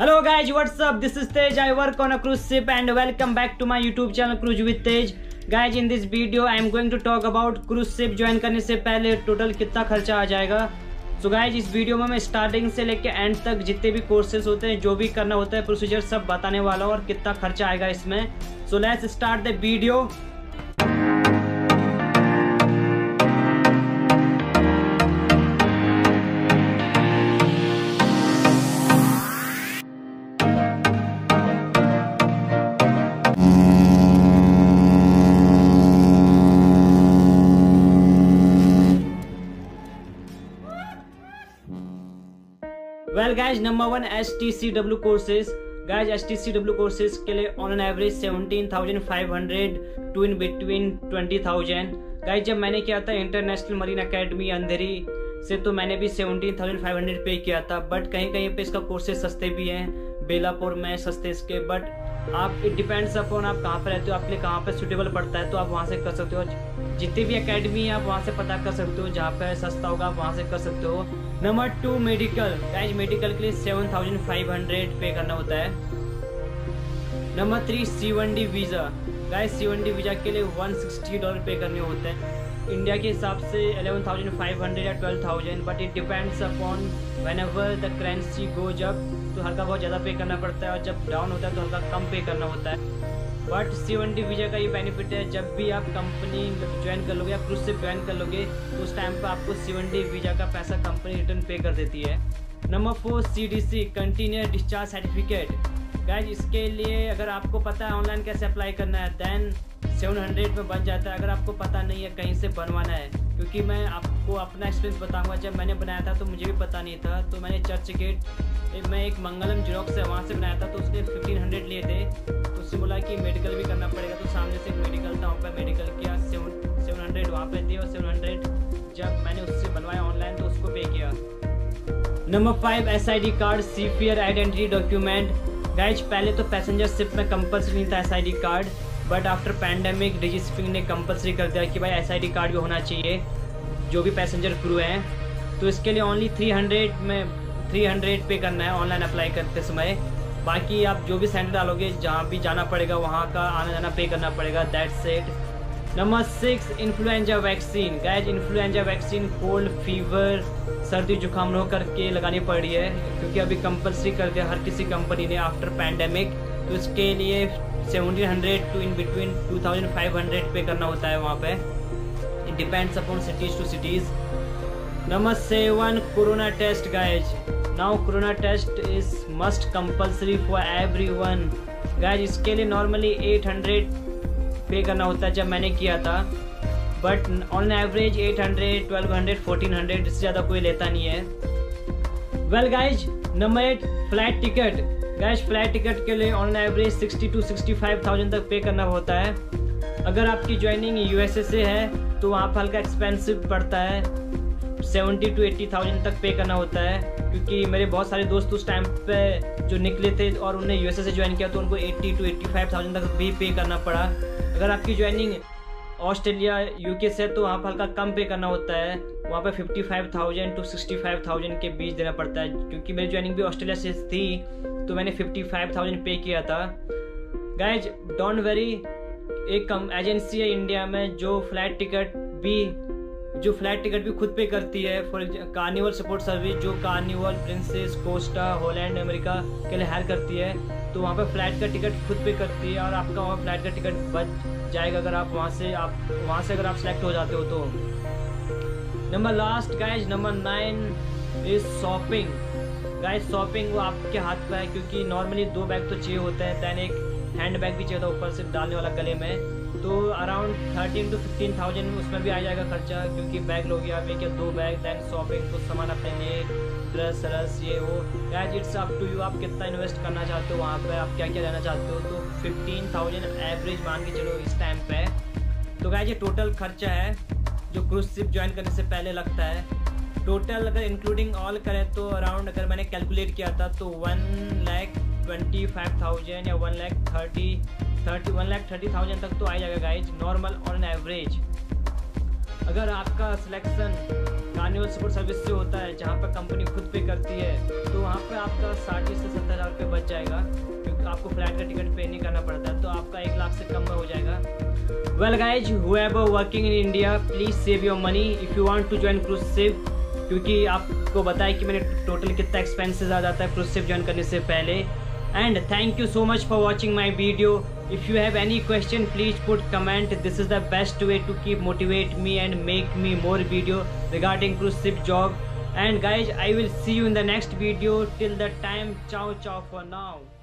Hello guys, what's up? This is Tej. I work on a cruise ship and welcome back to my YouTube channel Cruise with Tej. Guys, in this video I am going to talk about cruise ship join करने से पहले total कितना खर्चा आ जाएगा. So guys, इस video में मैं starting से लेके एंड तक जितने भी कोर्सेज होते हैं, जो भी करना होता है, प्रोसीजर सब बताने वाला हूँ और कितना खर्चा आएगा इसमें. So let's start the video. Well guys, number one STCW courses. Guys STCW courses के लिए on an average 17,500 to in between 20,000. Guys जब मैंने किया था इंटरनेशनल मरीन अकेडमी अंधेरी से, तो मैंने भी 17,500 पे किया था. बट कहीं कहीं पे इसका कोर्सेज सस्ते भी हैं, बेलापुर में सस्ते इसके. बट आप इट डिपेंड्स अपॉन आप कहाँ पर रहते हो, आपके लिए कहाँ पर सुटेबल पड़ता है, तो आप वहाँ से कर सकते हो. जितनी भी अकेडमी है आप वहाँ से पता कर सकते हो, जहाँ पर सस्ता होगा आप वहाँ से कर सकते हो. Number two medical. Guys medical के लिए 7,500 पे करना होता है. Number three C1D visa. Guys C1D visa के लिए $160 पे करने होते हैं. इंडिया के हिसाब से 11,500 या 12,000. But it depends upon whenever the currency go. जब तो हल्का बहुत ज़्यादा पे करना पड़ता है और जब डाउन होता है तो हल्का कम पे करना होता है. बट C1D वीज़ा का ये बेनिफिट है, जब भी आप कंपनी ज्वाइन कर लोगे या क्रूज से ज्वाइन कर लोगे, उस टाइम पर आपको C1D वीज़ा का पैसा कंपनी रिटर्न पे कर देती है. Number four CDC continuous discharge certificate. Guys इसके लिए अगर आपको पता है ऑनलाइन कैसे अप्लाई करना है, दैन 700 में बन जाता है. अगर आपको पता नहीं है, कहीं से बनवाना है, क्योंकि मैं आपको अपना एक्सपीरियंस बताऊँगा. जब मैंने बनाया था तो मुझे भी पता नहीं था, तो मैंने चर्च गेट में एक मंगलम जेरॉक्स से वहाँ से बनाया था, तो उसने 1,500 लिए थे. उससे बोला कि मेडिकल भी करना पड़ेगा, तो सामने से मेडिकल था, वहाँ पर मेडिकल किया 700 वहाँ पे दिए और 700 जब मैंने उससे बनवाया ऑनलाइन तो उसको पे किया. Number five SID card, CPR identity document. Guys पहले तो पैसेंजर शिप में कंपल्सरी नहीं था SID card, but after pandemic DG shipping ने कंपल्सरी कर दिया कि भाई SID कार्ड भी होना चाहिए जो भी पैसेंजर क्रू हैं. तो इसके लिए ओनली 300 पे करना है ऑनलाइन अप्लाई करते समय. बाकी आप जो भी सेंटर डालोगे, जहाँ भी जाना पड़ेगा वहाँ का आना जाना पे करना पड़ेगा. That's it. Number six influenza vaccine. Guys influenza vaccine cold, fever, सर्दी जुकाम हो करके लगानी पड़ रही है, क्योंकि अभी कंपलसरी कर दिया हर किसी कंपनी ने आफ्टर पैंडमिक. तो इसके लिए 1700 टू इन बिटवीन 2500 पे करना होता है वहाँ पर. It depends upon cities to cities. Number seven corona test. Guys now corona test is must compulsory for every one. Guys इसके लिए नॉर्मली 800 पे करना होता है, जब मैंने किया था. बट ऑन एवरेज 800, 1200, 1400 इससे ज़्यादा कोई लेता नहीं है. Well guys number eight flight ticket. Guys flight ticket के लिए ऑन एवरेज 60 to 65,000 तक पे करना होता है. अगर आपकी ज्वाइनिंग USA से है तो वहाँ पर हल्का एक्सपेंसिव पड़ता है, 70 to 80,000 तक पे करना होता है. क्योंकि मेरे बहुत सारे दोस्त उस टाइम पे जो निकले थे और उन्हें USA से ज्वाइन किया, तो उनको 80 टू 85,000 तक भी पे करना पड़ा. अगर आपकी ज्वाइनिंग ऑस्ट्रेलिया UK से, तो वहाँ पर हल्का कम पे करना होता है. वहाँ पे 55,000 टू 65,000 के बीच देना पड़ता है. क्योंकि मेरी ज्वाइनिंग भी ऑस्ट्रेलिया से थी, तो मैंने 55,000 पे किया था. गाइज डोंट वरी, एक एजेंसी है इंडिया में जो फ्लाइट टिकट भी खुद पे करती है. फॉर कार्निवल सपोर्ट सर्विस, जो Carnival, Princess, Costa, Holland America के लिए हायर करती है, तो वहाँ पे फ्लाइट का टिकट खुद पे करती है और आपका वहाँ फ्लाइट का टिकट बच जाएगा अगर आप वहाँ से अगर आप सेलेक्ट हो जाते हो तो. Number last guys number 9 is shopping. Guys shopping वो आपके हाथ पर है, क्योंकि नॉर्मली 2 बैग तो चाहिए होते हैं, दैन एक हैंड बैग भी चाहिए होता है ऊपर से डालने वाला गले में. तो अराउंड 13 to 15,000 उसमें भी आ जाएगा खर्चा, क्योंकि बैग लोगे आप एक या 2 बैग, दैन शॉपिंग, कुछ सामान अपने लिए, ड्रेस व्रेस ये वो. Guys it's up to you, आप कितना इन्वेस्ट करना चाहते हो, वहाँ पे आप क्या क्या लेना चाहते हो. तो 15,000 एवरेज मान के चलो इस टाइम पे. तो गाइज ये टोटल खर्चा है जो क्रूज शिप ज्वाइन करने से पहले लगता है. टोटल अगर इंक्लूडिंग ऑल करें तो अराउंड, अगर मैंने कैलकुलेट किया था तो 1,25,000 या 1,30,000 तक तो आ जाएगा गाइज नॉर्मल ऑन एवरेज. अगर आपका सिलेक्शन कार्निवल सपोर्ट सर्विस से होता है जहाँ पर कंपनी खुद पे करती है तो वहाँ पर आपका 60 से 70 हज़ार रुपये बच जाएगा, क्योंकि आपको फ्लाइट का टिकट पे नहीं करना पड़ता है, तो आपका 1 लाख से कम में हो जाएगा। Well guys, whoever working in India, please save your money. If you want to join cruise ship, क्योंकि आपको बताया कि मैंने टोटल कितना एक्सपेंसेस आ जाता है क्रूज शिप ज्वाइन करने से पहले। And thank you so much for watching my video. If you have any question please put comment. This is the best way to keep motivate me and make me more video regarding cruise ship job. And guys, I will see you in the next video. Till the time, ciao ciao for now.